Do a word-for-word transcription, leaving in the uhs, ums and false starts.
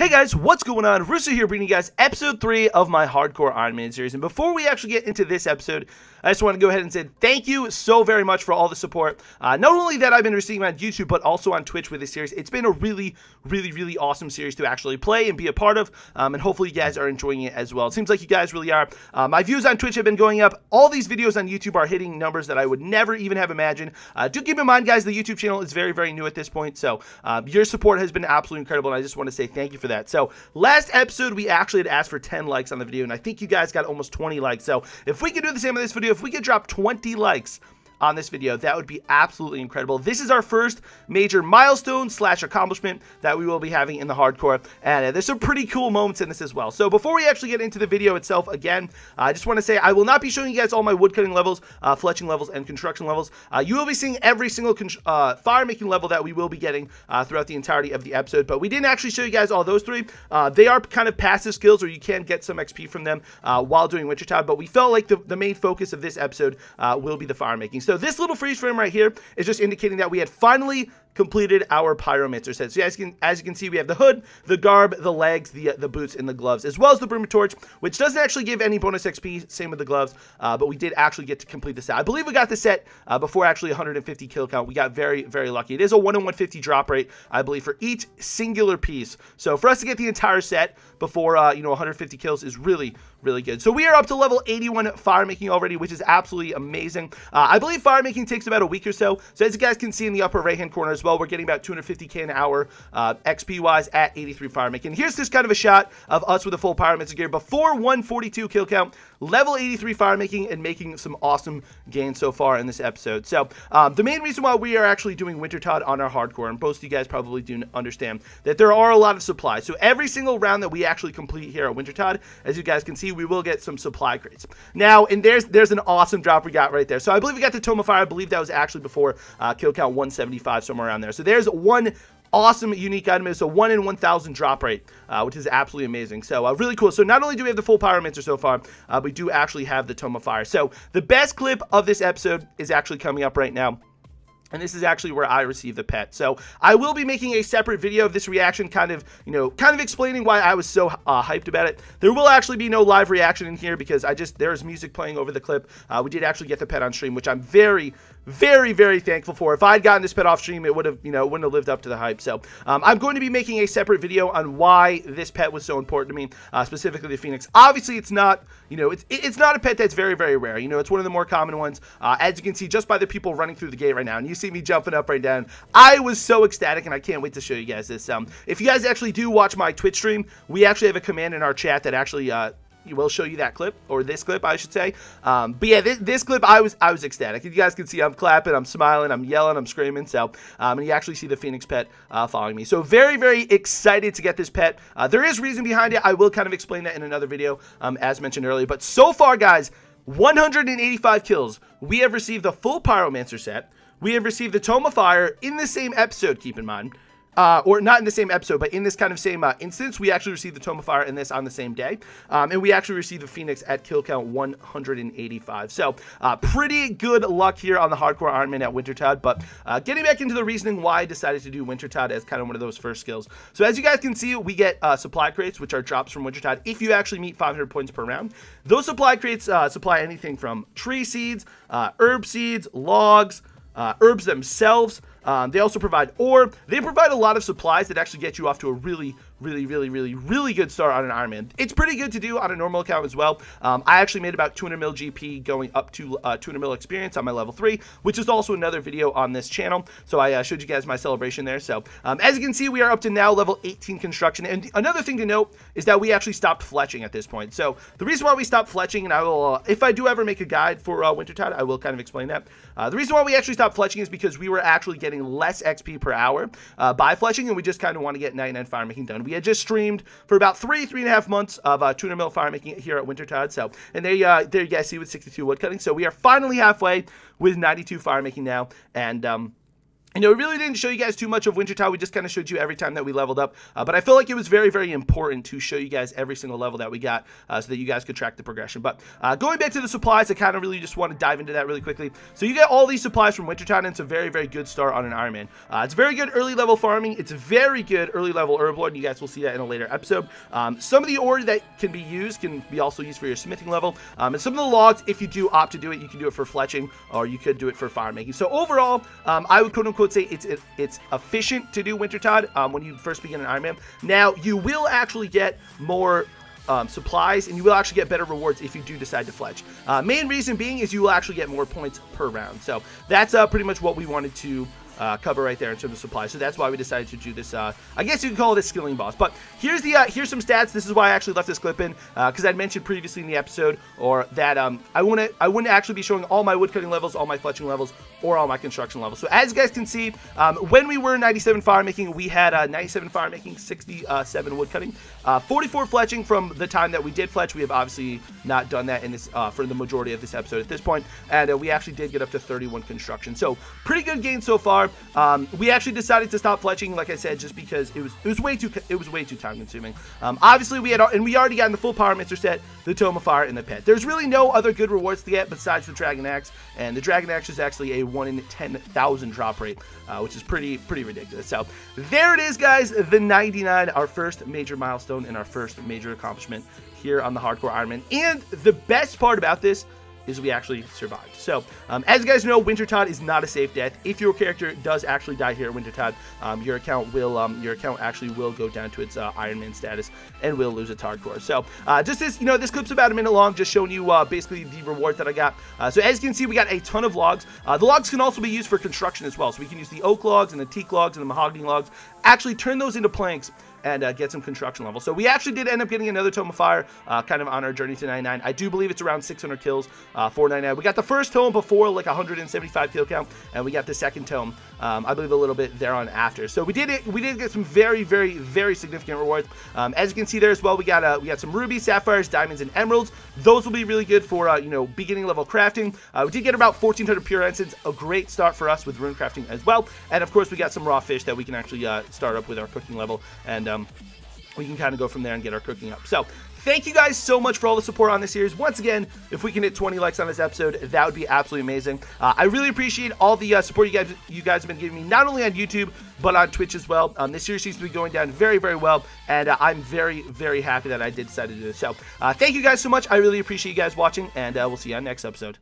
Hey guys, what's going on? Russo here bringing you guys episode three of my Hardcore Ironman series. And before we actually get into this episode, I just want to go ahead and say thank you so very much for all the support. Uh, not only that I've been receiving on YouTube, but also on Twitch with this series. It's been a really, really, really awesome series to actually play and be a part of. Um, and hopefully you guys are enjoying it as well. It seems like you guys really are. Uh, my views on Twitch have been going up. All these videos on YouTube are hitting numbers that I would never even have imagined. Uh, do keep in mind, guys, the YouTube channel is very, very new at this point. So uh, your support has been absolutely incredible. And I just want to say thank you for that. So last episode we actually had asked for ten likes on the video, and I think you guys got almost twenty likes. So if we could do the same with this video, if we could drop twenty likes on this video, that would be absolutely incredible. This is our first major milestone slash accomplishment that we will be having in the hardcore, and uh, there's some pretty cool moments in this as well. So before we actually get into the video itself, again, uh, I just want to say I will not be showing you guys all my woodcutting levels, uh, fletching levels, and construction levels. Uh, you will be seeing every single uh, fire making level that we will be getting uh, throughout the entirety of the episode, but we didn't actually show you guys all those three. Uh, they are kind of passive skills, or you can get some X P from them uh, while doing Wintertodt, but we felt like the, the main focus of this episode uh, will be the fire making. So So this little freeze frame right here is just indicating that we had finally completed our Pyromancer set. So as you can, as you can see, we have the hood, the garb, the legs, the, the boots, and the gloves, as well as the Bruma Torch, which doesn't actually give any bonus X P, same with the gloves, uh, but we did actually get to complete the set. I believe we got the set uh, before actually one hundred fifty kill count. We got very, very lucky. It is a one in one fifty drop rate, I believe, for each singular piece. So for us to get the entire set before, uh, you know, one hundred fifty kills is really, really good. So we are up to level eighty-one fire making already, which is absolutely amazing. Uh, I believe fire making takes about a week or so. So as you guys can see in the upper right-hand corner as well, we're getting about two hundred fifty K an hour uh, X P wise at eighty-three fire making. Here's just kind of a shot of us with a full Pyromancer gear before one forty-two kill count, level eighty-three fire making, and making some awesome gains so far in this episode. So um, the main reason why we are actually doing Wintertodt on our hardcore, and most of you guys probably do understand that there are a lot of supplies. So every single round that we actually complete here at Wintertodt, as you guys can see, we will get some supply crates. Now, and there's there's an awesome drop we got right there. So I believe we got the Tome of Fire. I believe that was actually before uh, kill count one seventy-five, somewhere around there. So there's one awesome unique item. It's a one in one thousand drop rate, uh, which is absolutely amazing. So uh, really cool. So not only do we have the full Pyromancer so far, uh, we do actually have the Tome of Fire. So the best clip of this episode is actually coming up right now. And this is actually where I received the pet. So I will be making a separate video of this reaction, kind of, you know, kind of explaining why I was so uh, hyped about it. There will actually be no live reaction in here because I just, there is music playing over the clip. Uh, we did actually get the pet on stream, which I'm very, very, very thankful for. If I had gotten this pet off stream, it would have, you know, wouldn't have lived up to the hype. So um, I'm going to be making a separate video on why this pet was so important to me, uh, specifically the Phoenix. Obviously, it's not, you know, it's it's not a pet that's very, very rare. You know, it's one of the more common ones, uh, as you can see just by the people running through the gate right now. And you see me jumping up right down. I was so ecstatic, and I can't wait to show you guys this. Um, if you guys actually do watch my Twitch stream, we actually have a command in our chat that actually uh, will show you that clip, or this clip, I should say. Um, but yeah, this, this clip, I was I was ecstatic. You guys can see I'm clapping, I'm smiling, I'm yelling, I'm screaming. So, um, and you actually see the Phoenix pet uh, following me. So very, very excited to get this pet. Uh, there is reason behind it. I will kind of explain that in another video, um, as mentioned earlier. But so far, guys, one hundred eighty-five kills. We have received the full Pyromancer set. We have received the Tome of Fire in the same episode, keep in mind. Uh, or not in the same episode, but in this kind of same uh, instance, we actually received the Tome of Fire in this on the same day. Um, and we actually received the Phoenix at kill count one hundred eighty-five. So uh, pretty good luck here on the Hardcore Ironman at Wintertodt. But uh, getting back into the reasoning why I decided to do Wintertodt as kind of one of those first skills. So as you guys can see, we get uh, supply crates, which are drops from Wintertodt if you actually meet five hundred points per round. Those supply crates uh, supply anything from tree seeds, uh, herb seeds, logs, Uh, herbs themselves. Um, they also provide ore. They provide a lot of supplies that actually get you off to a really, really, really, really, really good start on an Ironman. It's pretty good to do on a normal account as well. Um, I actually made about two hundred mil G P going up to uh, two hundred mil experience on my level three, which is also another video on this channel. So I uh, showed you guys my celebration there. So um, as you can see, we are up to now level eighteen construction. And another thing to note is that we actually stopped fletching at this point. So the reason why we stopped fletching, and I will, uh, if I do ever make a guide for uh, Wintertodt, I will kind of explain that. Uh, the reason why we actually stopped fletching is because we were actually getting less X P per hour uh, by fletching, and we just kind of want to get ninety-nine fire making done. We had just streamed for about three, three and a half months of uh, two hundred mil fire making here at Wintertodt. So, and there, uh, there you guys see with sixty-two woodcutting. So we are finally halfway with ninety-two fire making now, and um, You know, we really didn't show you guys too much of Wintertodt. We just kind of showed you every time that we leveled up. Uh, but I feel like it was very, very important to show you guys every single level that we got uh, so that you guys could track the progression. But uh, going back to the supplies, I kind of really just want to dive into that really quickly. So you get all these supplies from Wintertodt, and it's a very, very good start on an Ironman. Uh, it's very good early level farming. It's very good early level herblore, and you guys will see that in a later episode. Um, some of the ore that can be used can be also used for your smithing level. Um, and some of the logs, if you do opt to do it, you can do it for fletching, or you could do it for fire making. So overall, um, I would quote unquote would say it's it, it's efficient to do Wintertodt um, when you first begin an Ironman. Now you will actually get more um, supplies, and you will actually get better rewards if you do decide to fletch. Uh, main reason being is you will actually get more points per round. So that's uh, pretty much what we wanted to Uh, cover right there in terms of supply. So that's why we decided to do this. Uh, I guess you could call it a skilling boss. But here's the uh, here's some stats. This is why I actually left this clip in because uh, I'd mentioned previously in the episode or that um, I wouldn't I wouldn't actually be showing all my woodcutting levels, all my fletching levels, or all my construction levels. So as you guys can see, um, when we were ninety-seven fire making, we had uh, ninety-seven fire making, sixty-seven woodcutting, uh, forty-four fletching. From the time that we did fletch, we have obviously not done that in this uh, for the majority of this episode at this point, and uh, we actually did get up to thirty-one construction. So pretty good gain so far. Um, we actually decided to stop fletching, like I said, just because it was it was way too it was way too time consuming. Um, obviously, we had and we already gotten the full Pyromancer set, the Tome of Fire, and the pet. There's really no other good rewards to get besides the Dragon Axe, and the Dragon Axe is actually a one in ten thousand drop rate, uh, which is pretty pretty ridiculous. So there it is, guys. The ninety-nine, our first major milestone and our first major accomplishment here on the Hardcore Ironman. And the best part about this is we actually survived. So um, as you guys know, Wintertodt is not a safe death. If your character does actually die here at Wintertodt, um, your account will um, your account actually will go down to its uh, Ironman status and will lose its hardcore. So uh, just this, you know, this clip's about a minute long, just showing you uh, basically the reward that I got. Uh, so as you can see, we got a ton of logs. Uh, the logs can also be used for construction as well. So we can use the oak logs and the teak logs and the mahogany logs, actually turn those into planks and uh, get some construction level. So we actually did end up getting another Tome of Fire, uh, kind of on our journey to ninety-nine. I do believe it's around six hundred kills uh, for ninety-nine. We got the first tome before like one hundred seventy-five kill count, and we got the second tome, um, I believe a little bit there on after. So we did it. We did get some very, very, very significant rewards. Um, as you can see there as well, we got uh, we got some rubies, sapphires, diamonds, and emeralds. Those will be really good for uh, you know, beginning level crafting. Uh, we did get about fourteen hundred pure essence, a great start for us with rune crafting as well. And of course, we got some raw fish that we can actually uh, start up with our cooking level, and Um, we can kind of go from there and get our cooking up. So thank you guys so much for all the support on this series. Once again, if we can hit twenty likes on this episode, that would be absolutely amazing. Uh, I really appreciate all the uh, support you guys you guys have been giving me, not only on YouTube, but on Twitch as well. Um, this series seems to be going down very, very well, and uh, I'm very, very happy that I did decide to do this. So uh, thank you guys so much. I really appreciate you guys watching, and uh, we'll see you on next episode.